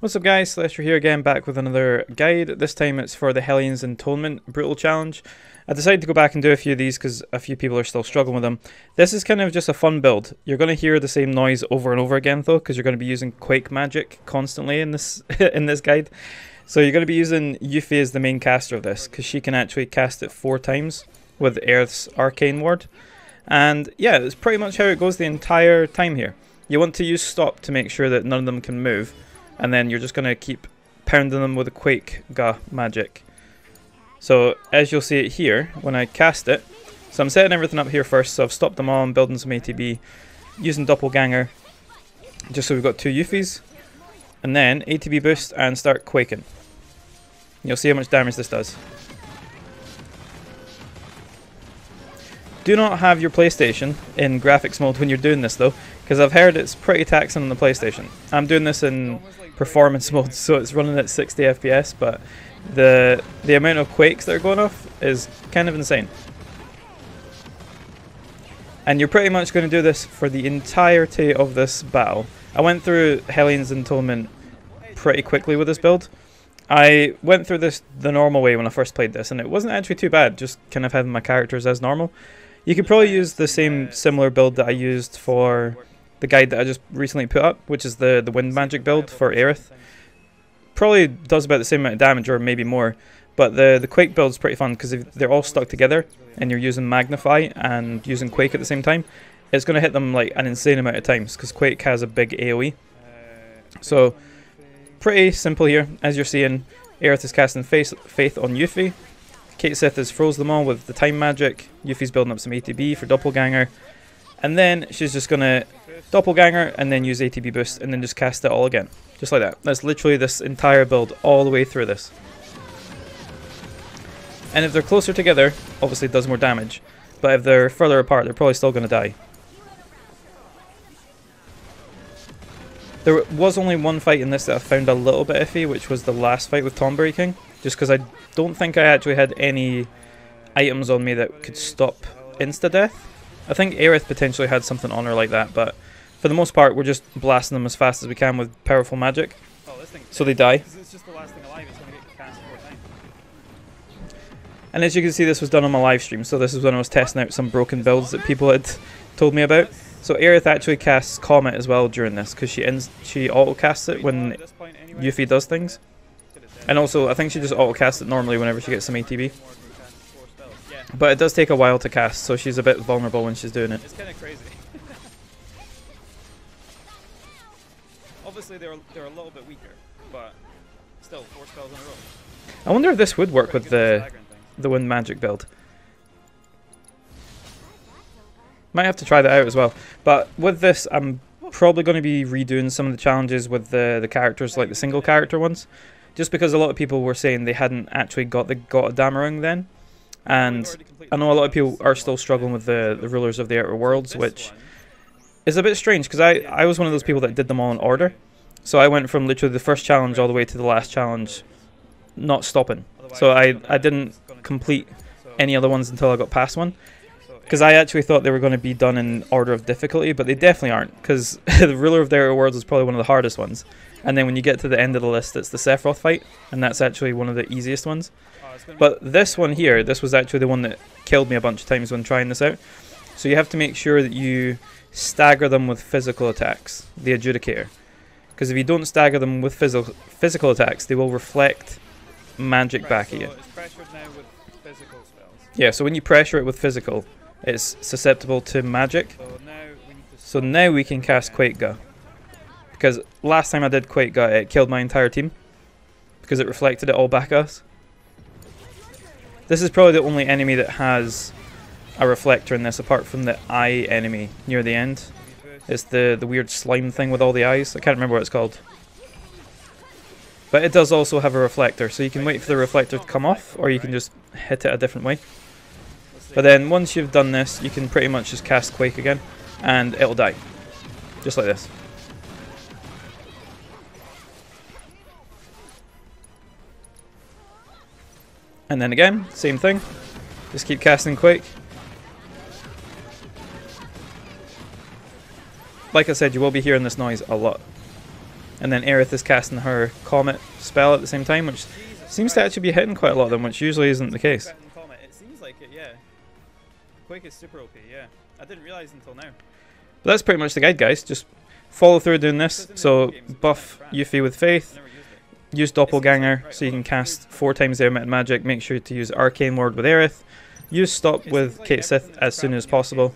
What's up guys, Solestro here again, back with another guide. This time it's for the Hellions Intonement Brutal Challenge. I decided to go back and do a few of these because a few people are still struggling with them. This is kind of just a fun build. You're going to hear the same noise over and over again though, because you're going to be using Quake Magic constantly in this in this guide. So you're going to be using Yuffie as the main caster of this, because she can actually cast it 4 times with Earth's Arcane Ward. And yeah, that's pretty much how it goes the entire time here. You want to use stop to make sure that none of them can move, and then you're just going to keep pounding them with a Quakega magic. So as you'll see it here, when I cast it, so I'm setting everything up here first, so I've stopped them all, I'm building some ATB, using Doppelganger, just so we've got 2 Yuffies, and then ATB boost and start quaking. You'll see how much damage this does. Do not have your PlayStation in graphics mode when you're doing this though, because I've heard it's pretty taxing on the PlayStation. I'm doing this in performance mode, so it's running at 60 FPS, but the amount of quakes that are going off is kind of insane. And you're pretty much going to do this for the entirety of this battle. I went through Hellions Intonement pretty quickly with this build. I went through this the normal way when I first played this, and it wasn't actually too bad, just kind of having my characters as normal. You could probably use the same similar build that I used for the guide that I just recently put up, which is the wind magic build for Aerith. Probably does about the same amount of damage, or maybe more, but the Quake build is pretty fun because if they're all stuck together and you're using Magnify and using Quake at the same time, it's going to hit them like an insane amount of times because Quake has a big AoE. So pretty simple here. As you're seeing, Aerith is casting Faith on Yuffie. Cait Sith has froze them all with the time magic. Yuffie's building up some ATB for Doppelganger. And then she's just going to Doppelganger and then use ATB boost and then just cast it all again. Just like that. That's literally this entire build all the way through this. And if they're closer together, obviously it does more damage. But if they're further apart, they're probably still going to die. There was only one fight in this that I found a little bit iffy, which was the last fight with Tomb Raking. Just because I don't think I actually had any items on me that could stop insta-death. I think Aerith potentially had something on her like that, but for the most part we're just blasting them as fast as we can with powerful magic. So they die. And as you can see, this was done on my live stream, so this is when I was testing out some broken builds that people had told me about. So Aerith actually casts Comet as well during this, because she auto casts it when Yuffie does things. And also, I think she just auto-casts it normally whenever she gets some ATB. But it does take a while to cast, so she's a bit vulnerable when she's doing it. It's kind of crazy. Obviously, they're a little bit weaker, but still, 4 spells in a row. I wonder if this would work with the wind magic build. Might have to try that out as well. But with this, I'm probably going to be redoing some of the challenges with the characters, like the single character ones. Just because a lot of people were saying they hadn't actually got the God of Dammerung then. And I know a lot of people are still struggling with the rulers of the Outer Worlds, which is a bit strange because I was one of those people that did them all in order. So I went from literally the first challenge all the way to the last challenge, not stopping. So I didn't complete any other ones until I got past one. Because I actually thought they were going to be done in order of difficulty, but they definitely aren't. Because the ruler of the Outer Worlds is probably one of the hardest ones. And then when you get to the end of the list, it's the Sephiroth fight, and that's actually one of the easiest ones. But this one here, this was actually the one that killed me a bunch of times when trying this out. So you have to make sure that you stagger them with physical attacks, the Adjudicator. Because if you don't stagger them with physical attacks, they will reflect magic back at you. Yeah, so when you pressure it with physical, it's susceptible to magic. So now we can cast Quakega. Because last time I did Quakega, it killed my entire team. Because it reflected it all back at us. This is probably the only enemy that has a reflector in this, apart from the eye enemy near the end. It's the weird slime thing with all the eyes. I can't remember what it's called. But it does also have a reflector, so you can wait for the reflector to come off, or you can just hit it a different way. But then once you've done this, you can pretty much just cast Quake again, and it'll die. Just like this. And then again, same thing. Just keep casting Quake. Like I said, you will be hearing this noise a lot. and then Aerith is casting her Comet spell at the same time, which seems to actually be hitting quite a lot of them, which usually isn't the case. It seems like it, yeah. Quake is super OP, yeah. I didn't realize until now. But that's pretty much the guide, guys. Just follow through doing this. So buff Yuffie with Faith. Use Doppelganger so you can cast 4 times the amount magic. Make sure to use Arcane Ward with Aerith. Use Stop with Cait Sith as soon as possible.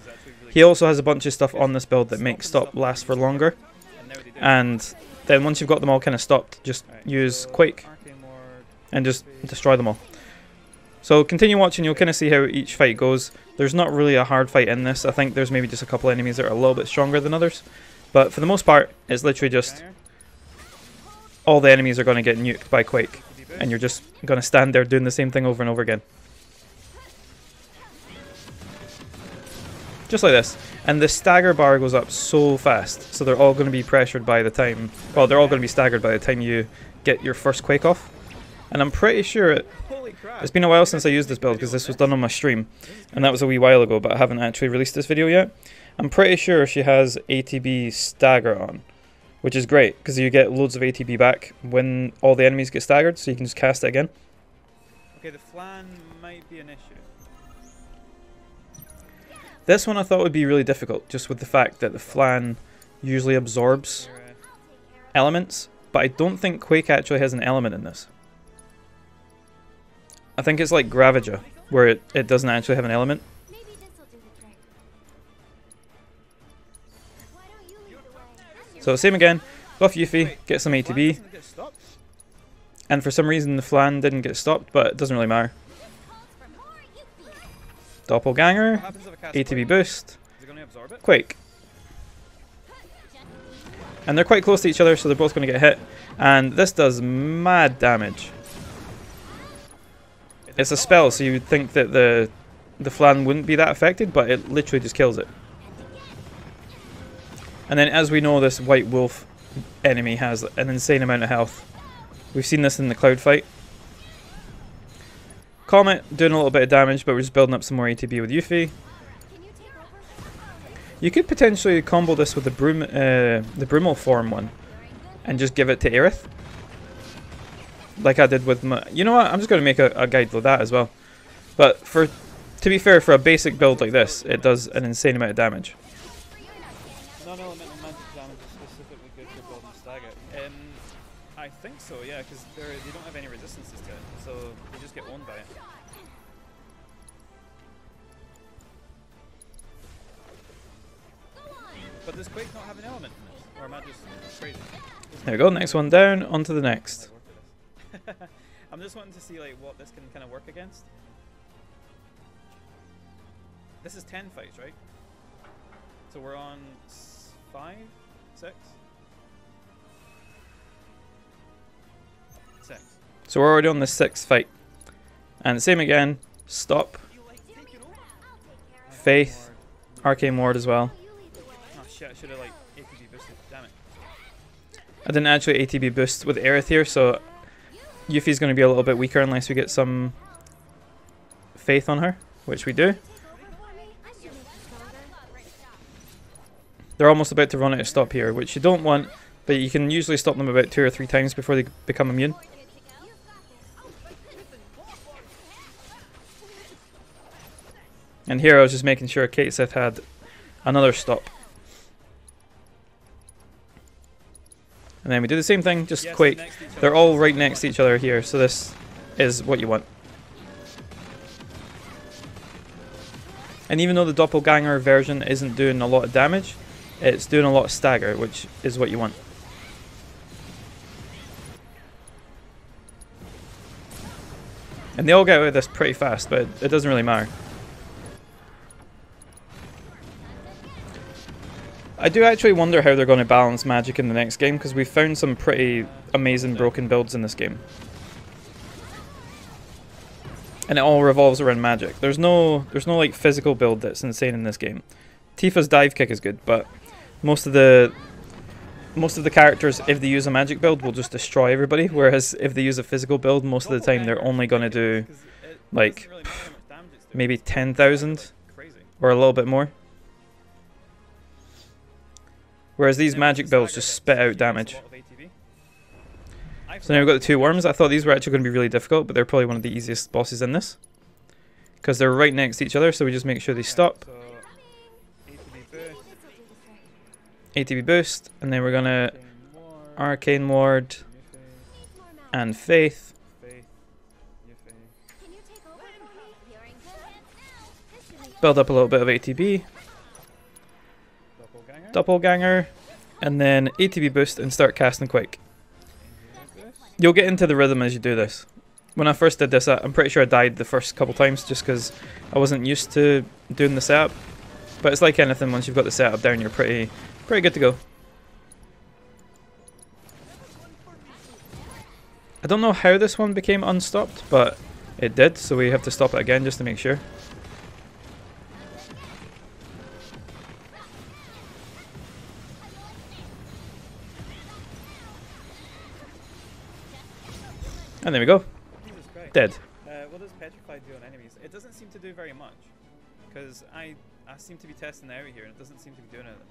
He also has a bunch of stuff on this build that makes Stop last for longer. And then once you've got them all kind of stopped, just use Quake and just destroy them all. So continue watching, you'll kind of see how each fight goes. There's not really a hard fight in this. I think there's maybe just a couple enemies that are a little bit stronger than others. But for the most part, it's literally just all the enemies are going to get nuked by Quake. And you're just going to stand there doing the same thing over and over again. Just like this. And the stagger bar goes up so fast. So they're all going to be pressured by the time... Well, they're all going to be staggered by the time you get your first Quake off. And I'm pretty sure it's been a while since I used this build because this was done on my stream. And that was a wee while ago, but I haven't actually released this video yet. I'm pretty sure she has ATB stagger on, which is great because you get loads of ATB back when all the enemies get staggered, so you can just cast it again. Okay, the flan might be an issue. This one I thought would be really difficult, just with the fact that the flan usually absorbs elements, but I don't think Quake actually has an element in this. I think it's like Gravager, where it doesn't actually have an element. So same again, buff Yuffie, get some ATB. And for some reason the flan didn't get stopped, but it doesn't really matter. Doppelganger, ATB boost, Quake. And they're quite close to each other, so they're both going to get hit. And this does mad damage. It's a spell, so you would think that the flan wouldn't be that affected, but it literally just kills it. And then, as we know, this White Wolf enemy has an insane amount of health. We've seen this in the Cloud fight. Comet doing a little bit of damage, but we're just building up some more ATB with Yuffie. You could potentially combo this with the Brumal form one, and just give it to Aerith. Like I did with my... You know what? I'm just going to make a guide with that as well. But to be fair, for a basic build like this, it does an insane amount of damage. Non-element and magic damage is specifically good for golden stagger. I think so, yeah, because they don't have any resistances to it, so they just get owned by it. But does Quake not have an element in this? Or am I just crazy? There we go, next one down, on to the next. I'm just wanting to see like what this can kind of work against. This is 10 fights, right? So we're on 5, 6. 6. So we're already on the 6th fight. And same again, Stop, Faith, Arcane Ward as well. Oh shit, I should have like ATB boosted, damn it. I didn't actually ATB boost with Aerith here, so Yuffie's going to be a little bit weaker unless we get some Faith on her, which we do. They're almost about to run out of stop here, which you don't want, but you can usually stop them about 2 or 3 times before they become immune. And here I was just making sure Cait Sith had another stop. And then we do the same thing, just Quake. They're all right next to each other here, so this is what you want. And even though the Doppelganger version isn't doing a lot of damage, it's doing a lot of stagger, which is what you want. And they all get out of this pretty fast, but it doesn't really matter. I do actually wonder how they're going to balance magic in the next game, because we've found some pretty amazing broken builds in this game. And it all revolves around magic. There's no like physical build that's insane in this game. Tifa's dive kick is good, but most of the characters, if they use a magic build, will just destroy everybody, whereas if they use a physical build, most of the time they're only going to do like maybe 10,000 or a little bit more. Whereas these magic builds just spit out damage. So now we've got the two worms. I thought these were actually going to be really difficult, but they're probably one of the easiest bosses in this. Because they're right next to each other, so we just make sure they stop. ATB boost, and then we're going to Arcane Ward and Faith. Build up a little bit of ATB. Doppelganger, and then ATB boost and start casting Quake. You'll get into the rhythm as you do this. When I first did this, I'm pretty sure I died the first couple times just because I wasn't used to doing the setup. But it's like anything, once you've got the setup down, you're pretty good to go. I don't know how this one became unstopped, but it did, so we have to stop it again just to make sure. And there we go. Dead. What does Petrify do on enemies? It doesn't seem to do very much. Because I seem to be testing the area here and it doesn't seem to be doing anything.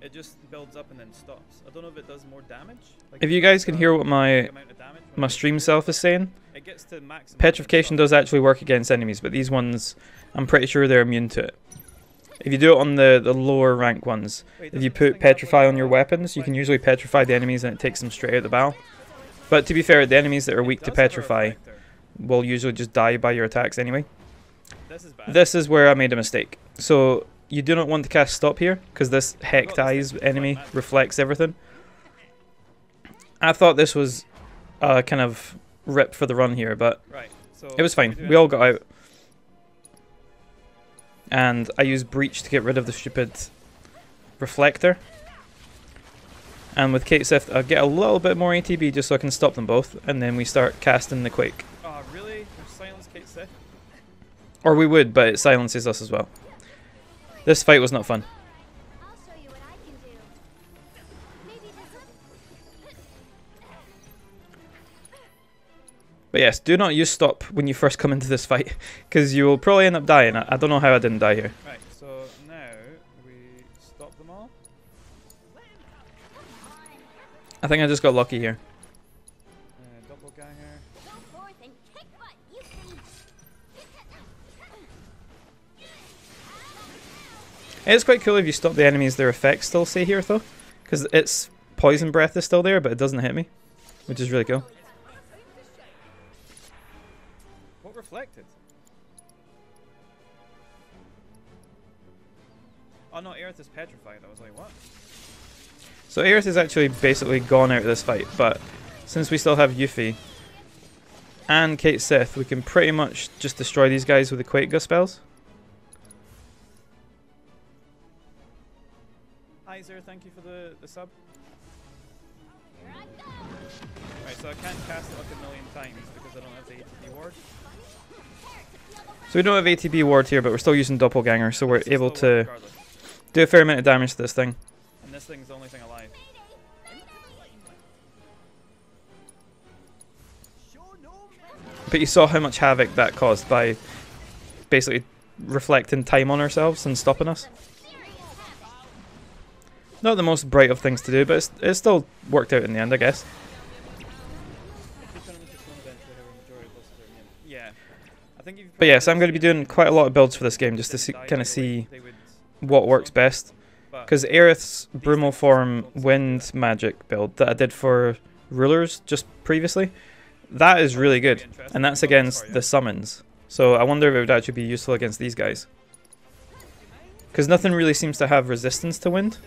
It just builds up and then stops. I don't know if it does more damage. Like if you guys can hear what my stream self is saying, it gets to maximum petrification does actually work against enemies, but these ones, I'm pretty sure they're immune to it. If you do it on the lower rank ones, if you put Petrify on your weapons, you can usually petrify the enemies and it takes them straight out of the battle. But to be fair, the enemies that are weak to Petrify will usually just die by your attacks anyway. This is where I made a mistake. So you do not want to cast Stop here, because this Hect Eyes enemy reflects everything. I thought this was a kind of rip for the run here, but it was fine. We all got out. And I used Breach to get rid of the stupid Reflector. And with Cait Sith, I'll get a little bit more ATB just so I can stop them both, and then we start casting the Quake. Oh, really? Silence Cait Sith? Or we would, but it silences us as well. This fight was not fun. I'll show you what I can do. Maybe but yes, do not use Stop when you first come into this fight, because you will probably end up dying. I don't know how I didn't die here. Right. I think I just got lucky here. It is quite cool if you stop the enemies, their effects still stay here though. Because its poison breath is still there, but it doesn't hit me. Which is really cool. What reflected? Oh no, Aerith is petrified. I was like, what? So Aerith is actually basically gone out of this fight, but since we still have Yuffie and Cait Sith, we can pretty much just destroy these guys with the Quakega spells. Hi Zer, thank you for the sub. Here I go. Right, so I can't cast it like a million times because I don't have the ATB ward. So we don't have ATB ward here, but we're still using Doppelganger, so we're able to do a fair amount of damage to this thing. This thing's the only thing alive. But you saw how much havoc that caused by basically reflecting time on ourselves and stopping us. Not the most bright of things to do, but it still worked out in the end, I guess. But yes, I'm going to be doing quite a lot of builds for this game just to see, kind of see what works best. Because Aerith's Brumal Form Wind Magic build that I did for Rulers just previously, that is really good. And that's against the summons. So I wonder if it would actually be useful against these guys. Because nothing really seems to have resistance to wind.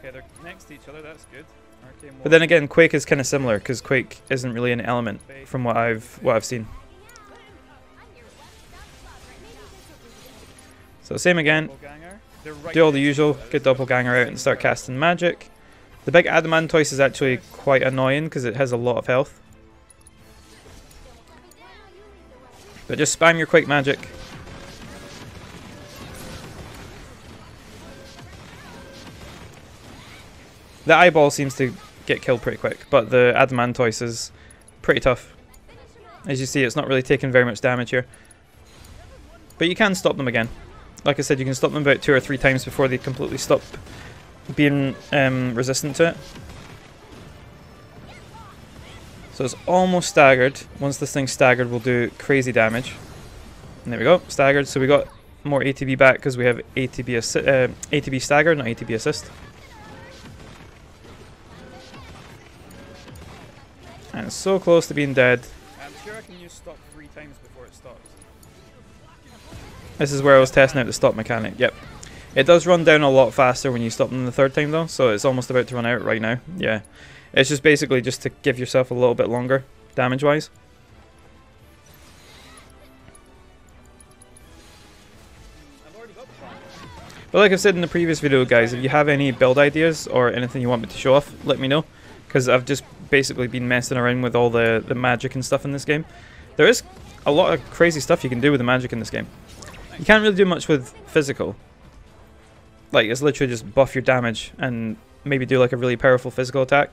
Okay, they're next to each other, that's good. But then again, Quake is kind of similar, because Quake isn't really an element from what I've seen. So same again. Do all the usual, get Doppelganger out and start casting magic. The big Adamantoise is actually quite annoying because it has a lot of health. But just spam your Quake Magic. The eyeball seems to get killed pretty quick, but the Adamantoise is pretty tough. As you see, it's not really taking very much damage here. But you can stop them again. Like I said, you can stop them about 2 or 3 times before they completely stop being resistant to it. So it's almost staggered. Once this thing's staggered, we'll do crazy damage. And there we go, staggered. So we got more ATB back because we have ATB stagger, not ATB assist. And it's so close to being dead. I'm sure I can use stop 3 times before it stops. This is where I was testing out the stop mechanic, yep. It does run down a lot faster when you stop them the 3rd time though, so it's almost about to run out right now. Yeah, it's just basically just to give yourself a little bit longer, damage wise. But like I've said in the previous video guys, if you have any build ideas or anything you want me to show off, let me know. Because I've just basically been messing around with all the magic and stuff in this game. There is a lot of crazy stuff you can do with the magic in this game. You can't really do much with physical. Like, it's literally just buff your damage and maybe do like a really powerful physical attack.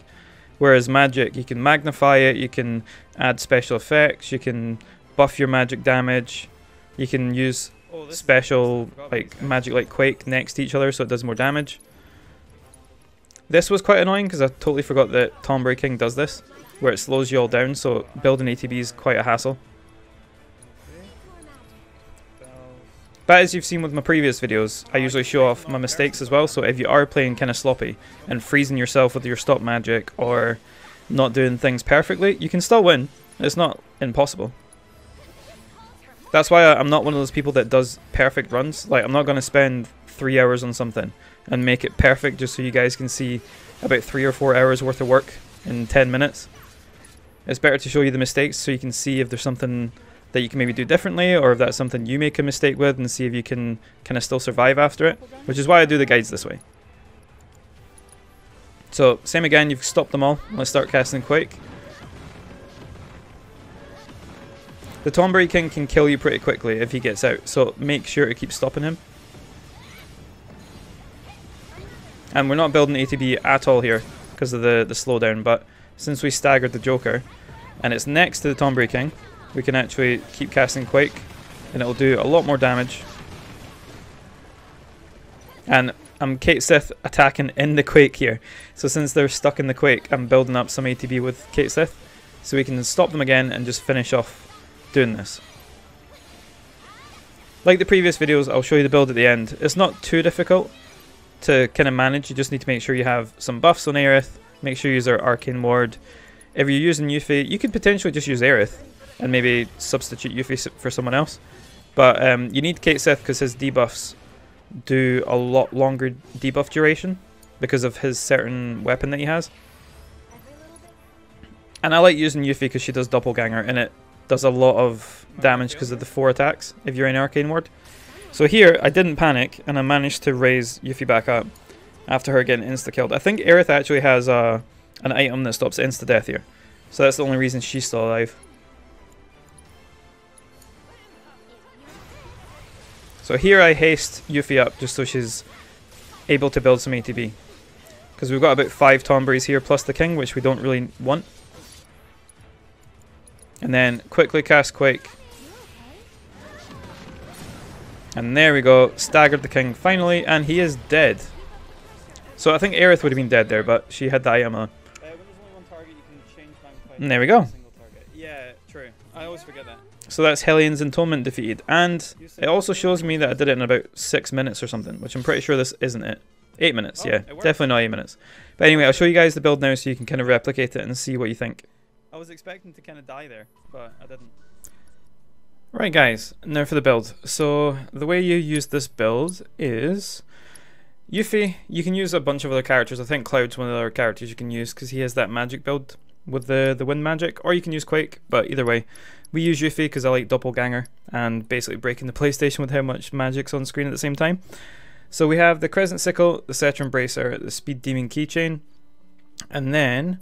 Whereas magic, you can magnify it, you can add special effects, you can buff your magic damage, you can use special like magic like Quake next to each other so it does more damage. This was quite annoying because I totally forgot that Tomb Raking does this, where it slows you all down, so building ATB is quite a hassle. But as you've seen with my previous videos, I usually show off my mistakes as well, so if you are playing kind of sloppy and freezing yourself with your stop magic or not doing things perfectly, you can still win. It's not impossible. That's why I'm not one of those people that does perfect runs. Like, I'm not going to spend 3 hours on something and make it perfect just so you guys can see about 3 or 4 hours worth of work in 10 minutes. It's better to show you the mistakes so you can see if there's something that you can maybe do differently, or if that's something you make a mistake with, and see if you can kind of still survive after it, which is why I do the guides this way. So same again, you've stopped them all, let's start casting Quake. The Tomb Raking can kill you pretty quickly if he gets out, so make sure to keep stopping him. And we're not building ATB at all here because of the slowdown, but since we staggered the Joker and it's next to the Tomb Raking, we can actually keep casting Quake and it'll do a lot more damage. And I'm Cait Sith attacking in the Quake here. So since they're stuck in the Quake, I'm building up some ATB with Cait Sith so we can stop them again and just finish off doing this. Like the previous videos, I'll show you the build at the end. It's not too difficult to kind of manage. You just need to make sure you have some buffs on Aerith, make sure you use our Arcane Ward. If you're using Yuffie, you could potentially just use Aerith and maybe substitute Yuffie for someone else. But you need Cait Sith because his debuffs do a lot longer debuff duration because of his certain weapon that he has. And I like using Yuffie because she does Doppelganger and it does a lot of damage because of the 4 attacks if you're in Arcane Ward. So here, I didn't panic and I managed to raise Yuffie back up after her getting insta-killed. I think Aerith actually has an item that stops insta-death here. So that's the only reason she's still alive. So here I haste Yuffie up just so she's able to build some ATB. Because we've got about 5 Tomb Rakings here plus the King, which we don't really want. And then quickly cast Quake. And there we go, staggered the King finally, and he is dead. So I think Aerith would have been dead there, but she had the item on. And there we go. Yeah, true. I always forget that. So that's Hellions Intonement defeated, and it also shows me that I did it in about 6 minutes or something, which I'm pretty sure this isn't it. 8 minutes, yeah. Definitely not 8 minutes. But anyway, I'll show you guys the build now so you can kind of replicate it and see what you think. I was expecting to kind of die there, but I didn't. Right guys, now for the build. So the way you use this build is Yuffie, you can use a bunch of other characters. I think Cloud's one of the other characters you can use because he has that magic build with the wind magic, or you can use Quake, but either way we use Yuffie because I like Doppelganger and basically breaking the PlayStation with how much magic's on screen at the same time. So we have the Crescent Sickle, the Cetron Bracer, the Speed Demon Keychain, and then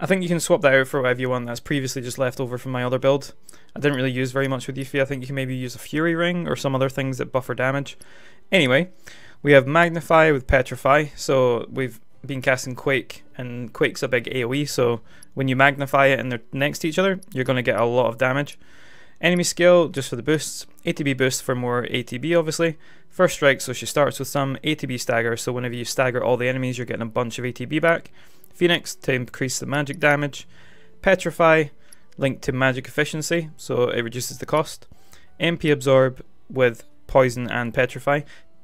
I think you can swap that out for whatever you want. That's previously just left over from my other build. I didn't really use very much with Yuffie. I think you can maybe use a Fury Ring or some other things that buffer damage. Anyway, we have Magnify with Petrify, so we've been casting Quake, and Quake's a big AoE, so when you magnify it and they're next to each other, you're going to get a lot of damage. Enemy skill, just for the boosts. ATB boost for more ATB, obviously. First strike, so she starts with some. ATB stagger, so whenever you stagger all the enemies, you're getting a bunch of ATB back. Phoenix, to increase the magic damage. Petrify linked to Magic Efficiency, so it reduces the cost. MP Absorb with Poison and Petrify.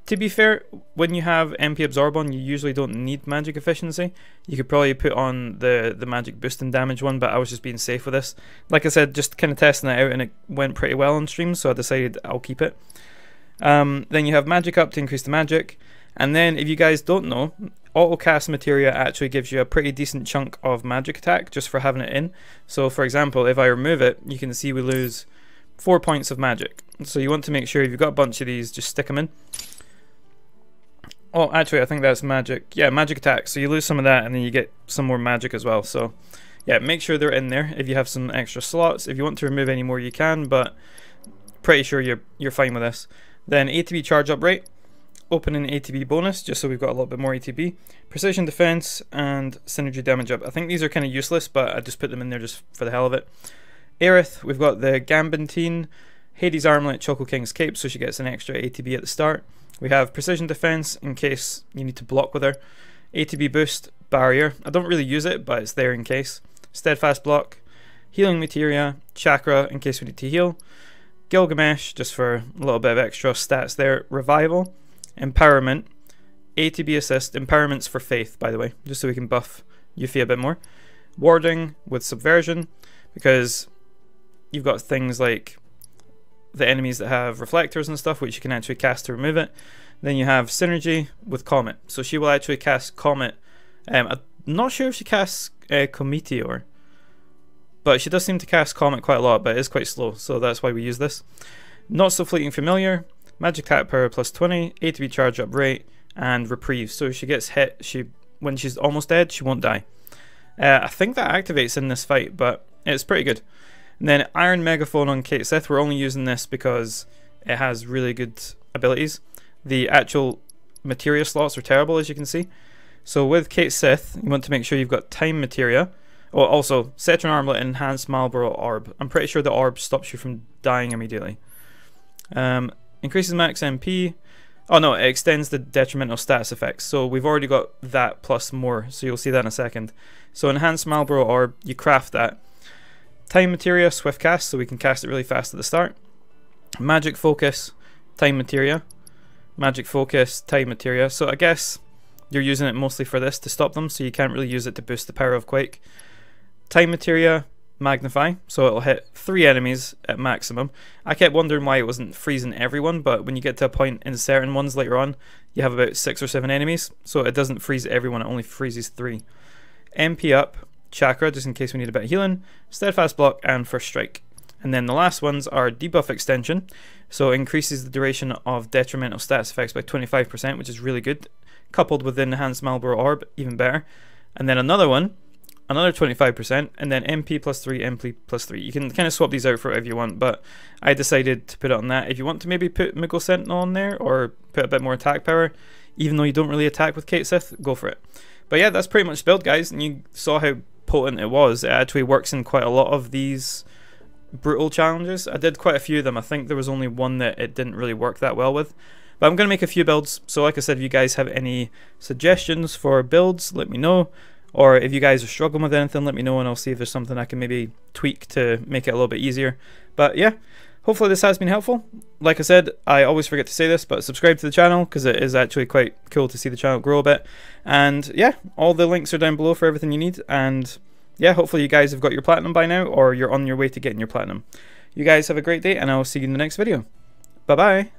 To be fair, when you have MP Absorb on, you usually don't need Magic Efficiency. You could probably put on the Magic Boost and Damage one, but I was just being safe with this. Like I said, just kind of testing it out, and it went pretty well on stream, so I decided I'll keep it. Then you have Magic Up to increase the magic. And then, if you guys don't know, Auto Cast materia actually gives you a pretty decent chunk of magic attack just for having it in. So for example, if I remove it, you can see we lose 4 points of magic. So you want to make sure if you've got a bunch of these, just stick them in. Oh, actually I think that's magic. Yeah, magic attack. So you lose some of that and then you get some more magic as well. So yeah, make sure they're in there if you have some extra slots. If you want to remove any more you can, but pretty sure you're fine with this. Then ATB charge up rate. Open an ATB bonus, just so we've got a little bit more ATB. Precision Defense and Synergy Damage Up. I think these are kind of useless, but I just put them in there just for the hell of it. Aerith, we've got the Gambantine, Hades Armlet, Choco King's Cape, so she gets an extra ATB at the start. We have Precision Defense, in case you need to block with her. ATB Boost, Barrier. I don't really use it, but it's there in case. Steadfast Block, Healing Materia, Chakra, in case we need to heal. Gilgamesh, just for a little bit of extra stats there. Revival. Empowerment, ATB Assist, Empowerment's for Faith, by the way, just so we can buff Yuffie a bit more. Warding with Subversion, because you've got things like the enemies that have reflectors and stuff, which you can actually cast to remove it. Then you have Synergy with Comet, so she will actually cast Comet. I'm not sure if she casts Cometeor, but she does seem to cast Comet quite a lot, but it is quite slow, so that's why we use this. Not So Fleeting Familiar, Magic Attack Power plus 20, ATB Charge Up Rate, and Reprieve. So if she gets hit, when she's almost dead, she won't die. I think that activates in this fight, but it's pretty good. And then Iron Megaphone on Cait Sith. We're only using this because it has really good abilities. The actual materia slots are terrible, as you can see. So with Cait Sith, you want to make sure you've got Time Materia. Oh, also, Cetron Armlet and Enhanced Marlboro Orb. I'm pretty sure the orb stops you from dying immediately. Increases max MP. Oh no, it extends the detrimental stats effects. So we've already got that plus more, so you'll see that in a second. So Enhanced Marlboro Orb, you craft that. Time Materia, Swift Cast, so we can cast it really fast at the start. Magic Focus, Time Materia. Magic Focus, Time Materia. So I guess you're using it mostly for this to stop them, so you can't really use it to boost the power of Quake. Time Materia, Magnify, so it'll hit 3 enemies at maximum. I kept wondering why it wasn't freezing everyone, but when you get to a point in certain ones later on, you have about 6 or 7 enemies, so it doesn't freeze everyone, it only freezes 3. MP up, Chakra, just in case we need a bit of healing, Steadfast Block, and First Strike. And then the last ones are Debuff Extension, so it increases the duration of detrimental stats effects by 25%, which is really good, coupled with Enhanced Marlboro Orb, even better. And then another one, another 25%, and then MP plus 3, MP plus 3. You can kind of swap these out for whatever you want, but I decided to put it on that. If you want to maybe put Moogle Sentinel on there, or put a bit more attack power, even though you don't really attack with Cait Sith, go for it. But yeah, that's pretty much the build, guys, and you saw how potent it was. It actually works in quite a lot of these brutal challenges. I did quite a few of them. I think there was only one that it didn't really work that well with. But I'm going to make a few builds, so like I said, if you guys have any suggestions for builds, let me know. Or if you guys are struggling with anything, let me know and I'll see if there's something I can maybe tweak to make it a little bit easier. But yeah, hopefully this has been helpful. Like I said, I always forget to say this, but subscribe to the channel because it is actually quite cool to see the channel grow a bit. And yeah, all the links are down below for everything you need. And yeah, hopefully you guys have got your Platinum by now, or you're on your way to getting your Platinum. You guys have a great day and I will see you in the next video. Bye-bye.